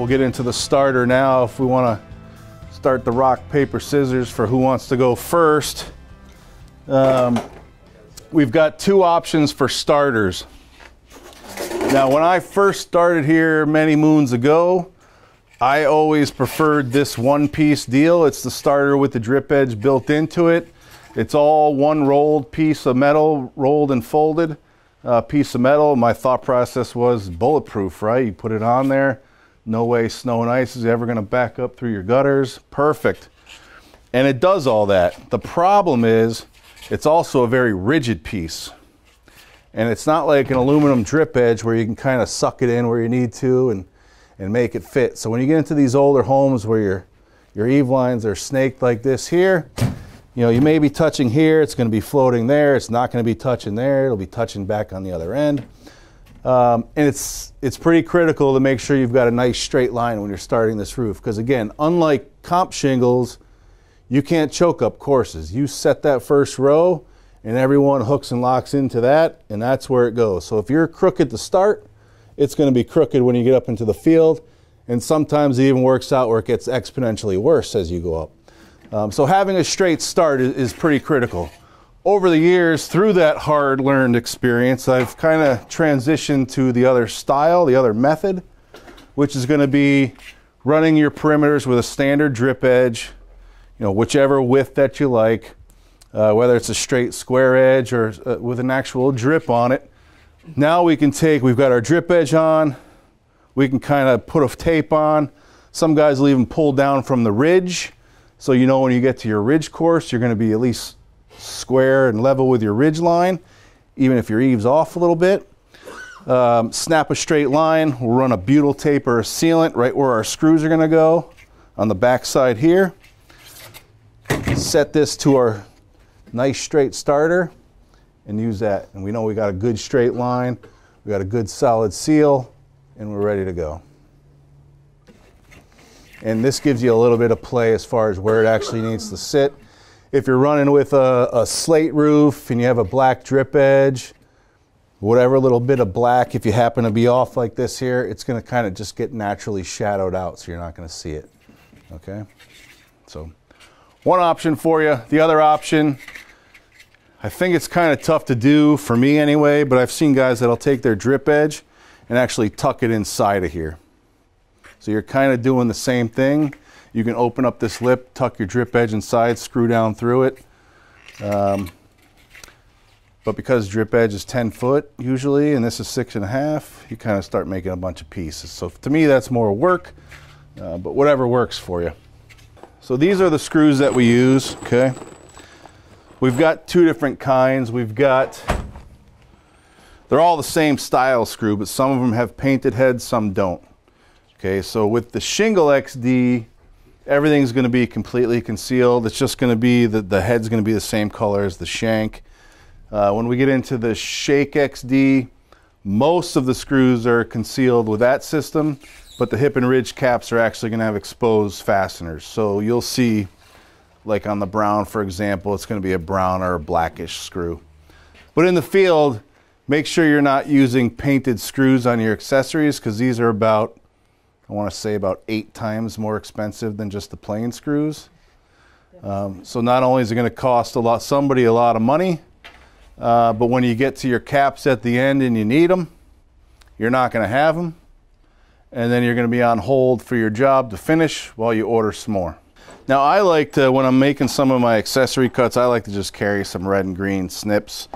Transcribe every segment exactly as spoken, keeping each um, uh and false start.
We'll get into the starter now if we want to start the rock, paper, scissors for who wants to go first. Um, we've got two options for starters. Now, when I first started here many moons ago, I always preferred this one-piece deal. It's the starter with the drip edge built into it. It's all one rolled piece of metal, rolled and folded uh, piece of metal. My thought process was bulletproof, right? You put it on there. No way snow and ice is ever going to back up through your gutters. Perfect. And it does all that. The problem is it's also a very rigid piece. And it's not like an aluminum drip edge where you can kind of suck it in where you need to and, and make it fit. So when you get into these older homes where your, your eave lines are snaked like this here, you know, you may be touching here, it's going to be floating there, it's not going to be touching there, it'll be touching back on the other end. Um, and it's, it's pretty critical to make sure you've got a nice straight line when you're starting this roof. Because again, unlike comp shingles, you can't choke up courses. You set that first row and everyone hooks and locks into that, and that's where it goes. So if you're crooked to start, it's going to be crooked when you get up into the field. And sometimes it even works out where it gets exponentially worse as you go up. Um, so having a straight start is, is pretty critical. Over the years, through that hard-learned experience, I've kind of transitioned to the other style, the other method, which is going to be running your perimeters with a standard drip edge, you know, whichever width that you like, uh, whether it's a straight square edge or uh, with an actual drip on it. Now we can take, we've got our drip edge on, we can kind of put a tape on. Some guys will even pull down from the ridge, so you know when you get to your ridge course, you're going to be at least square and level with your ridge line, even if your eave's off a little bit. Um, snap a straight line, we'll run a butyl tape or a sealant right where our screws are going to go on the back side here. Set this to our nice straight starter and use that. And we know we got a good straight line, we got a good solid seal, and we're ready to go. And this gives you a little bit of play as far as where it actually needs to sit. If you're running with a, a slate roof and you have a black drip edge, whatever little bit of black, if you happen to be off like this here, it's going to kind of just get naturally shadowed out, so you're not going to see it. Okay? So one option for you. The other option, I think it's kind of tough to do for me anyway, but I've seen guys that'll take their drip edge and actually tuck it inside of here. So you're kind of doing the same thing. You can open up this lip, tuck your drip edge inside, screw down through it. Um, but because drip edge is ten foot usually, and this is six and a half, you kind of start making a bunch of pieces. So to me, that's more work, uh, but whatever works for you. So these are the screws that we use, okay? We've got two different kinds. We've got, they're all the same style screw, but some of them have painted heads, some don't. Okay, so with the Shingle X D, everything's going to be completely concealed. It's just going to be, the, the head's going to be the same color as the shank. Uh, when we get into the Shake X D, most of the screws are concealed with that system, but the hip and ridge caps are actually going to have exposed fasteners. So you'll see, like on the brown, for example, it's going to be a brown or a blackish screw. But in the field, make sure you're not using painted screws on your accessories, because these are about, I want to say about eight times more expensive than just the plain screws. Um, so not only is it going to cost a lot, somebody a lot of money, uh, but when you get to your caps at the end and you need them, you're not going to have them. And then you're going to be on hold for your job to finish while you order some more. Now I like to, when I'm making some of my accessory cuts, I like to just carry some red and green snips.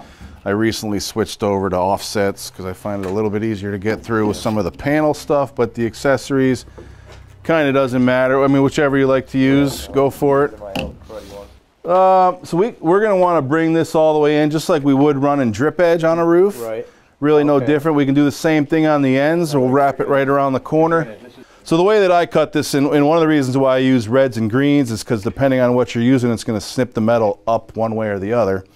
I recently switched over to offsets because I find it a little bit easier to get through with some of the panel stuff, but the accessories kind of doesn't matter. I mean, whichever you like to use, go for it. Uh, so we, we're going to want to bring this all the way in, just like we would run in drip edge on a roof. Right. Really no okay. different. We can do the same thing on the ends. We'll wrap it right around the corner. So the way that I cut this, and, and one of the reasons why I use reds and greens is because depending on what you're using, it's going to snip the metal up one way or the other.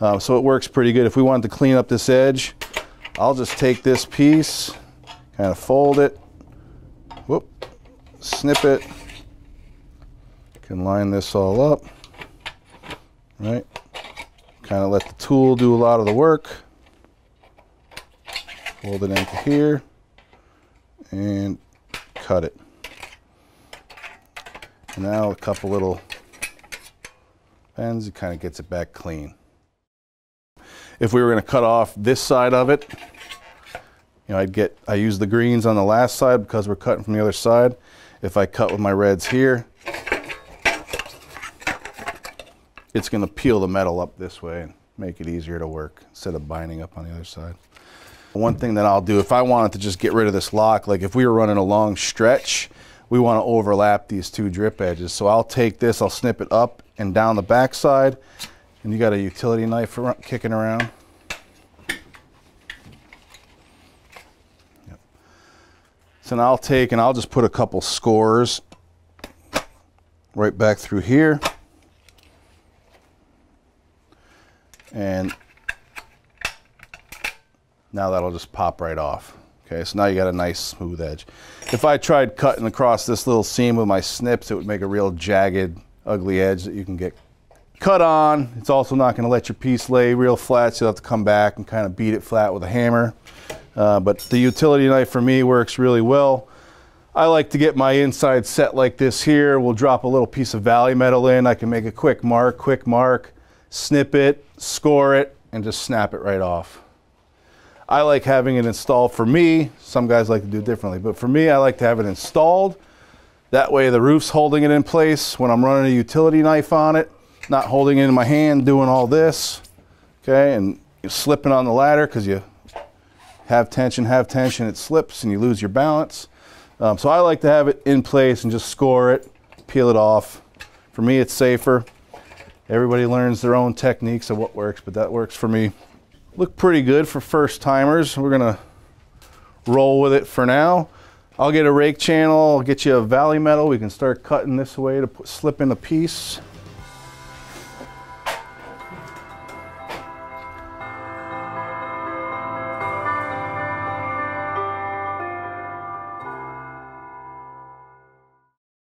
Uh, so it works pretty good. If we wanted to clean up this edge, I'll just take this piece, kind of fold it, whoop, snip it, can line this all up, right? Kind of let the tool do a lot of the work. Fold it into here and cut it. And now a couple little bends, it kind of gets it back clean. If we were going to cut off this side of it, you know, I'd get, I use the greens on the last side because we're cutting from the other side. If I cut with my reds here, it's going to peel the metal up this way and make it easier to work instead of binding up on the other side. One thing that I'll do, if I wanted to just get rid of this lock, like if we were running a long stretch, we want to overlap these two drip edges. So I'll take this, I'll snip it up and down the back side, and you got a utility knife kicking around. Yep. So now I'll take and I'll just put a couple scores right back through here. And now that'll just pop right off. Okay, so now you got a nice smooth edge. If I tried cutting across this little seam with my snips, it would make a real jagged, ugly edge that you can get cut on. It's also not gonna let your piece lay real flat, so you'll have to come back and kind of beat it flat with a hammer. Uh, but the utility knife for me works really well. I like to get my inside set like this here. We'll drop a little piece of valley metal in. I can make a quick mark, quick mark, snip it, score it, and just snap it right off. I like having it installed for me. Some guys like to do it differently, but for me, I like to have it installed. That way the roof's holding it in place when I'm running a utility knife on it, not holding it in my hand, doing all this, okay? And you're slipping on the ladder because you have tension, have tension, it slips and you lose your balance. Um, so I like to have it in place and just score it, peel it off. For me, it's safer. Everybody learns their own techniques of what works, but that works for me. Look pretty good for first timers. We're gonna roll with it for now. I'll get a rake channel, I'll get you a valley metal. We can start cutting this way to put, slip in a piece.